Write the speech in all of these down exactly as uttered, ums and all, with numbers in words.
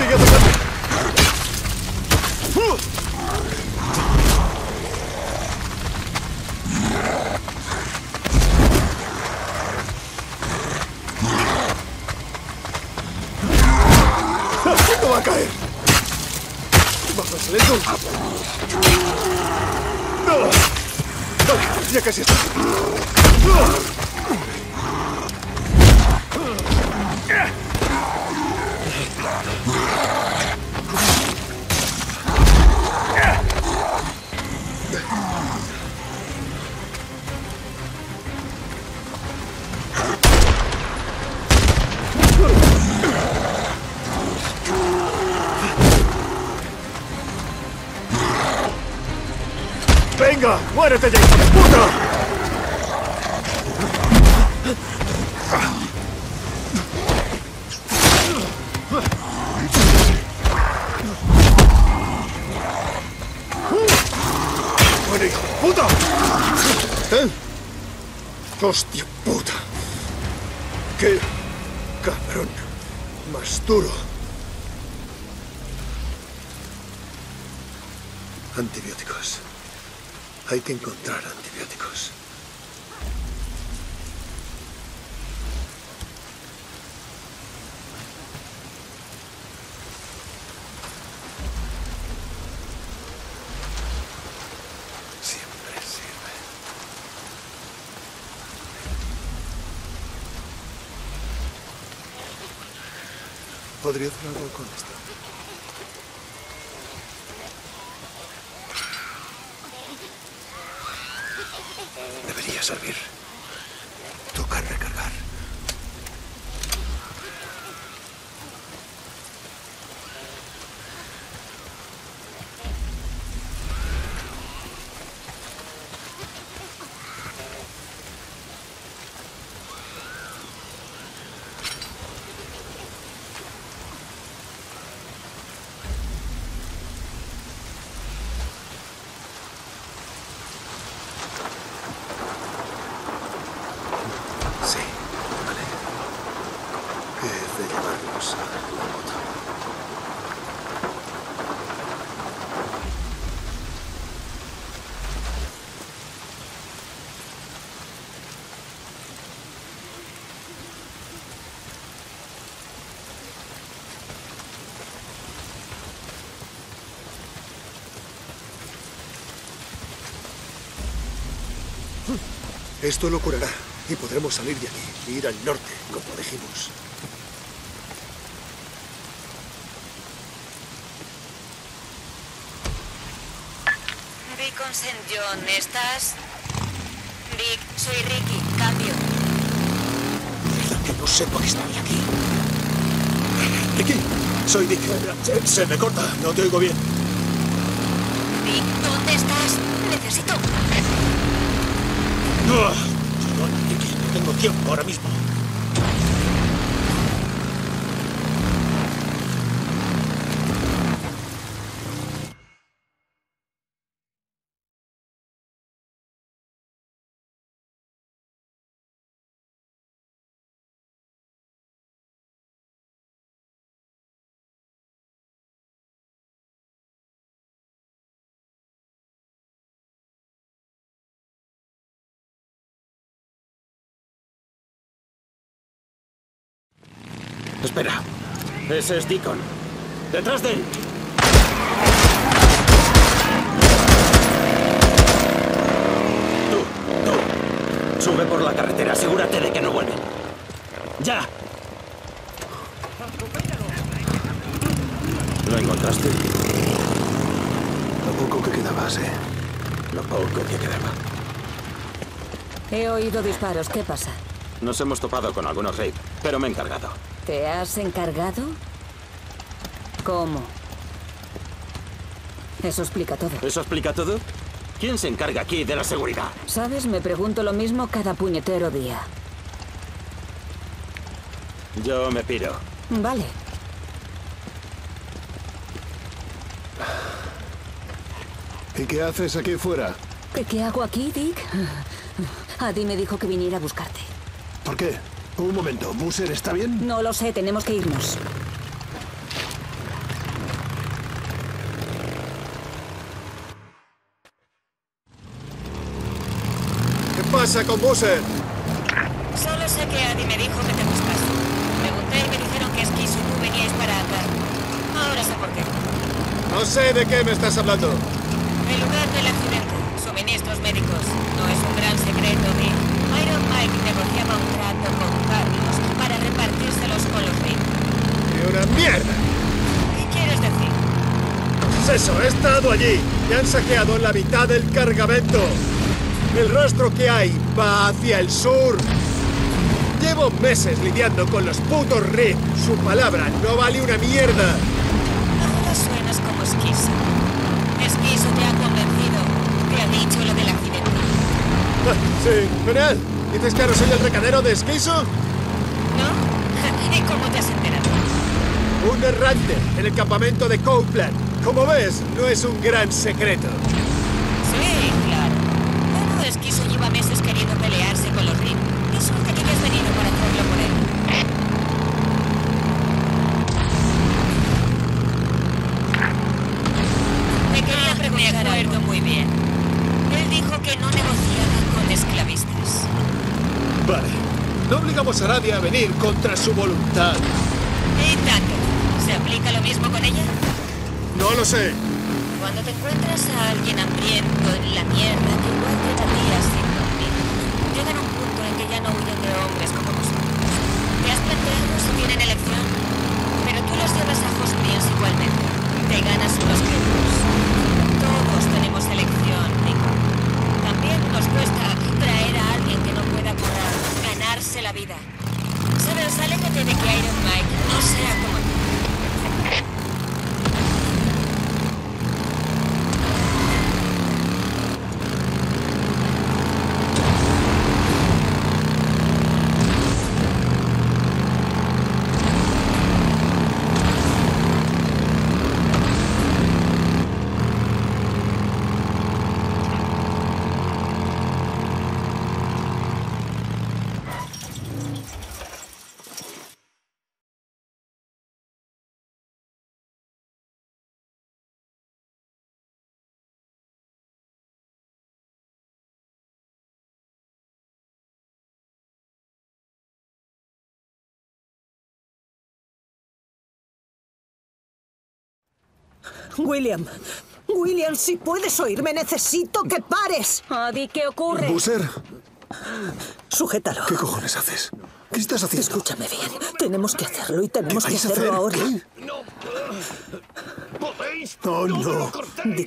sigue atacando. No va a caer. Bajas lento. No. Vale, ya casi está. ¡Venga! ¡Muérete ya, hijo de puta! ¡Muere, hijo de puta! ¿Eh? ¡Hostia puta! ¡Qué cabrón! Más duro. Antibióticos. Hay que encontrar antibióticos. Siempre sirve. Podría hacer algo con esto. Debería servir. Tocar recargar. Esto lo curará y podremos salir de aquí e ir al norte, como dijimos. Deacon Saint John, ¿estás? Vic, soy Rikki, cambio. Mierda, que no sepa que estoy aquí. Rikki, soy Vic. Se me corta, no te oigo bien. Vic, ¿dónde estás? Necesito... No, Rikki, no tengo tiempo ahora mismo. Espera, ese es Deacon. ¡Detrás de él! Tú, tú, sube por la carretera, asegúrate de que no vuelve. ¡Ya! ¿Lo encontraste? Lo poco que quedaba, ¿eh? Lo poco que quedaba. He oído disparos, ¿qué pasa? Nos hemos topado con algunos raids, pero me he encargado. ¿Te has encargado? ¿Cómo? Eso explica todo. ¿Eso explica todo? ¿Quién se encarga aquí de la seguridad? ¿Sabes? Me pregunto lo mismo cada puñetero día. Yo me piro. Vale. ¿Y qué haces aquí fuera? ¿Qué, qué hago aquí, Dick? Addy me dijo que viniera a buscarte. ¿Por qué? Un momento, ¿Boozer está bien? No lo sé, tenemos que irnos. pasa con Boozer? Solo sé que Addy me dijo que te buscas. Pregunté y me dijeron que Esquizo y tú veníais para acá. Ahora sé por qué. No sé de qué me estás hablando. El lugar del accidente. Suministros médicos. No es un gran secreto, Dick. Iron Mike negociaba un trato con Carlos para repartírselos con los Rip. ¡Qué una mierda! ¿Qué quieres decir? Pues eso, he estado allí. Y han saqueado la mitad del cargamento. El rastro que hay va hacia el sur. Llevo meses lidiando con los putos Rip. Su palabra no vale una mierda. Ahora suenas como Esquizo. Esquizo te ha convencido. Te ha dicho lo del accidente. Ah, sí, genial. ¿Dices que ahora soy el recadero de Esquizo? No. ¿Y cómo te has enterado? Un errante en el campamento de Copeland. Como ves, no es un gran secreto. Esquizo lleva meses queriendo pelearse con los Rip. Y suerte que hayas venido para hacerlo por él. Me quería preguntar algo muy bien. Él dijo que no negociaba con esclavistas. Vale. No obligamos a nadie a venir contra su voluntad. ¿Y Tango? ¿Se aplica lo mismo con ella? No lo sé. Cuando te encuentras a alguien hambriento en la mierda, que igual te darías sin dormir, llegan a un punto en que ya no huyen de hombres como nosotros. Te has planteado si tienen elección, pero tú los llevas a hostias igualmente. Te ganas unos créditos. Todos tenemos elección, Nico. También nos cuesta traer a alguien que no pueda curar, ganarse la vida. Sabes, aléjate de que Iron Mike no sea como tú. William, William, si puedes oírme, necesito que pares. Addy, ¿qué ocurre? Boozer. Sujétalo. ¿Qué cojones haces? ¿Qué estás haciendo? Escúchame bien. Tenemos que hacerlo y tenemos que hacerlo ahora. ¿Qué? No. ¿Podéis? No, no.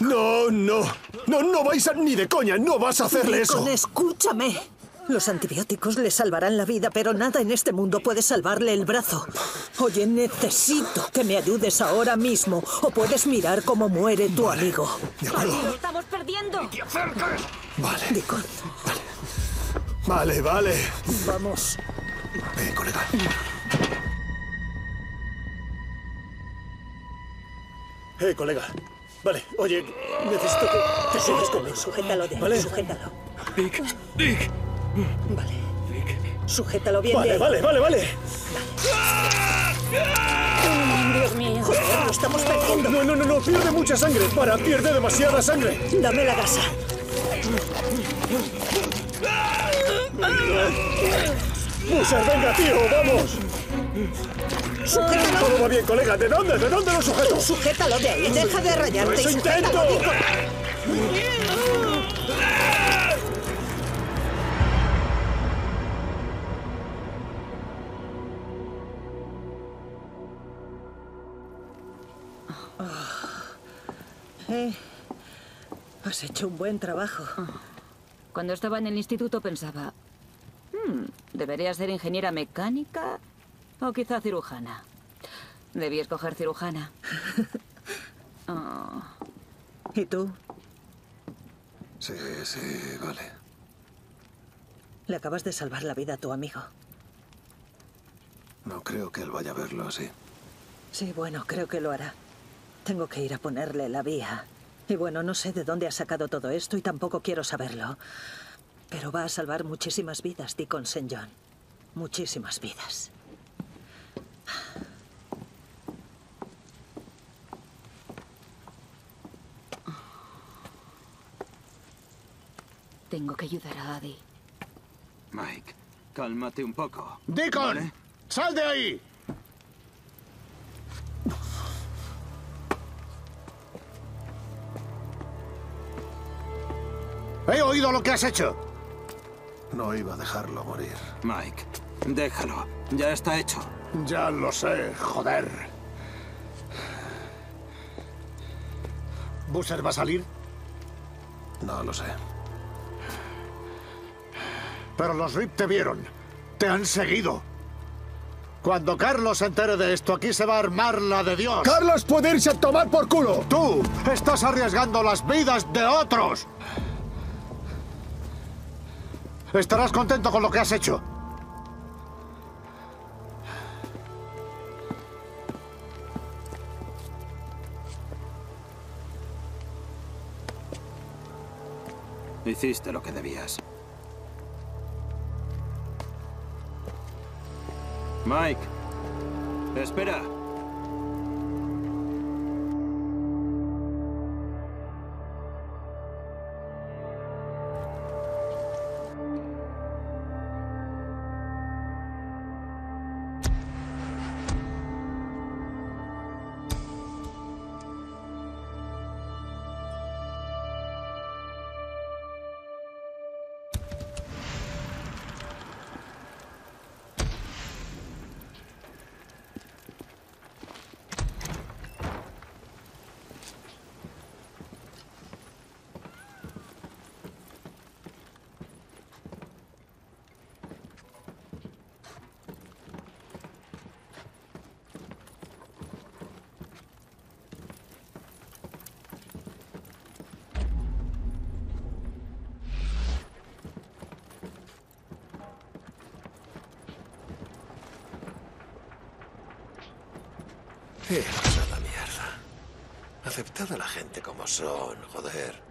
No, no. No, no vais a ni de coña. No vas a hacerle eso. Escúchame. Los antibióticos le salvarán la vida, pero nada en este mundo puede salvarle el brazo. Oye, necesito que me ayudes ahora mismo, o puedes mirar cómo muere tu vale. amigo. Vale, lo estamos perdiendo. ¡Te acercas! Vale. Deacon. Vale. Vale, vale. Vamos. Ven, colega. Eh, colega. Vale, oye, necesito que te subas conmigo. Sujétalo, Dick. ¿Vale? Sujétalo. Dick, Dick. Vale. Sujétalo bien. Vale, vale, vale, vale, vale. Oh, Dios mío. Joder, lo estamos perdiendo. No, no, no, no. Pierde mucha sangre. Para, pierde demasiada sangre. Dame la gasa. Boozer, venga, tío, vamos. Sujétalo. Todo va bien, colega. ¿De dónde? ¿De dónde lo sujeto? Tú sujétalo de ahí. Deja de rayarte. ¡Eso intento! Eh, has hecho un buen trabajo. Cuando estaba en el instituto pensaba, hmm, ¿debería ser ingeniera mecánica o quizá cirujana? Debí escoger cirujana. Oh. ¿Y tú? Sí, sí, vale. Le acabas de salvar la vida a tu amigo. No creo que él vaya a verlo así. Sí, bueno, creo que lo hará. Tengo que ir a ponerle la vía. Y bueno, no sé de dónde ha sacado todo esto y tampoco quiero saberlo. Pero va a salvar muchísimas vidas, Deacon Saint John. Muchísimas vidas. Tengo que ayudar a Addy. Mike, cálmate un poco. ¡Deacon! ¿Vale? ¡Sal de ahí! ¡He oído lo que has hecho! No iba a dejarlo morir. Mike, déjalo. Ya está hecho. Ya lo sé, joder. ¿Boozer va a salir? No lo sé. Pero los Rip te vieron. Te han seguido. Cuando Carlos se entere de esto, aquí se va a armar la de Dios. ¡Carlos puede irse a tomar por culo! ¡Tú estás arriesgando las vidas de otros! Estarás contento con lo que has hecho. Hiciste lo que debías. Mike, espera. ¡Qué pasada mierda! Aceptad a la gente como son, joder.